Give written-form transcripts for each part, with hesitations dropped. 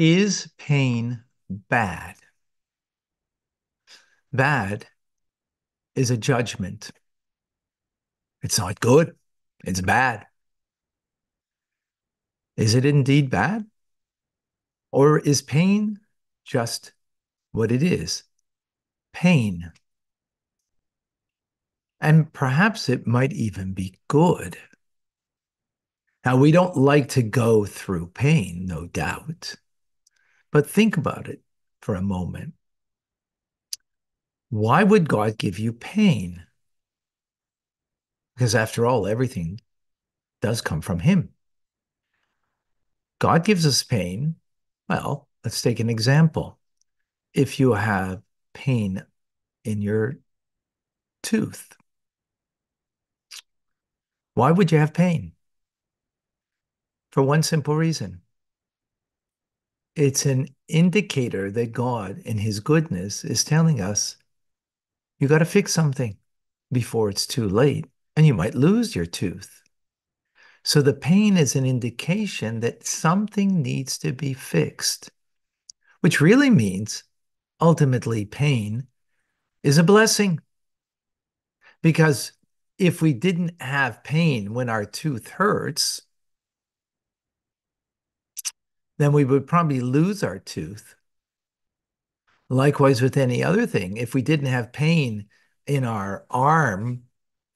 Is pain bad? Bad is a judgment. It's not good. It's bad. Is it indeed bad? Or is pain just what it is? Pain. And perhaps it might even be good. Now, we don't like to go through pain, no doubt. But think about it for a moment. Why would God give you pain? Because after all, everything does come from Him. God gives us pain. Well, let's take an example. If you have pain in your tooth, why would you have pain? For one simple reason. It's an indicator that God, in His goodness, is telling us, you got to fix something before it's too late, and you might lose your tooth. So the pain is an indication that something needs to be fixed, which really means, ultimately, pain is a blessing. Because if we didn't have pain when our tooth hurts, then we would probably lose our tooth. Likewise with any other thing, if we didn't have pain in our arm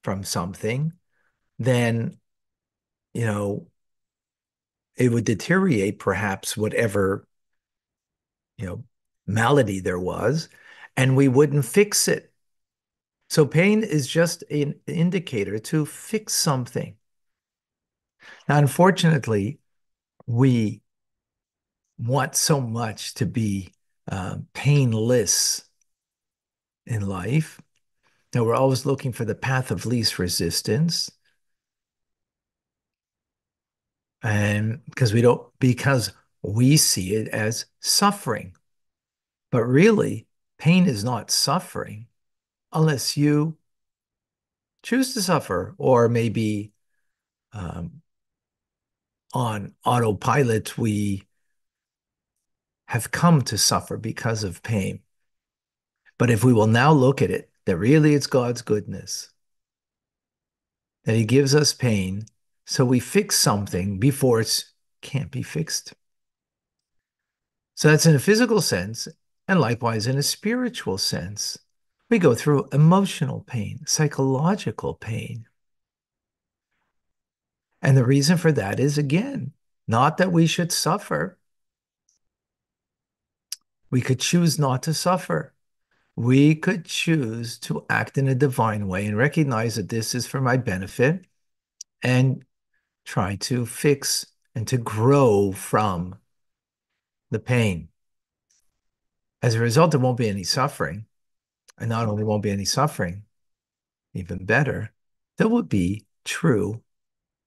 from something, then, you know, it would deteriorate perhaps whatever, you know, malady there was, and we wouldn't fix it. So pain is just an indicator to fix something. Now, unfortunately, we want so much to be painless in life. Now, we're always looking for the path of least resistance. And because we see it as suffering. But really, pain is not suffering unless you choose to suffer, or maybe on autopilot, we have come to suffer because of pain. But if we will now look at it, that really it's God's goodness, that He gives us pain so we fix something before it can't be fixed. So that's in a physical sense, and likewise in a spiritual sense. We go through emotional pain, psychological pain. And the reason for that is, again, not that we should suffer. We could choose not to suffer. We could choose to act in a divine way and recognize that this is for my benefit and try to fix and to grow from the pain. As a result, there won't be any suffering. And not only won't be any suffering, even better, there will be true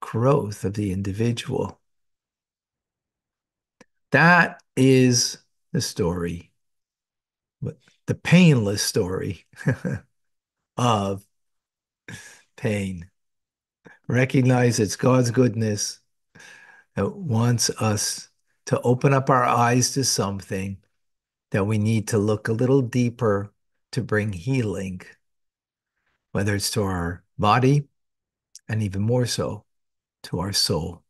growth of the individual. That is the story, the painless story of pain. Recognize it's God's goodness that wants us to open up our eyes to something that we need to look a little deeper to bring healing, whether it's to our body and even more so to our soul.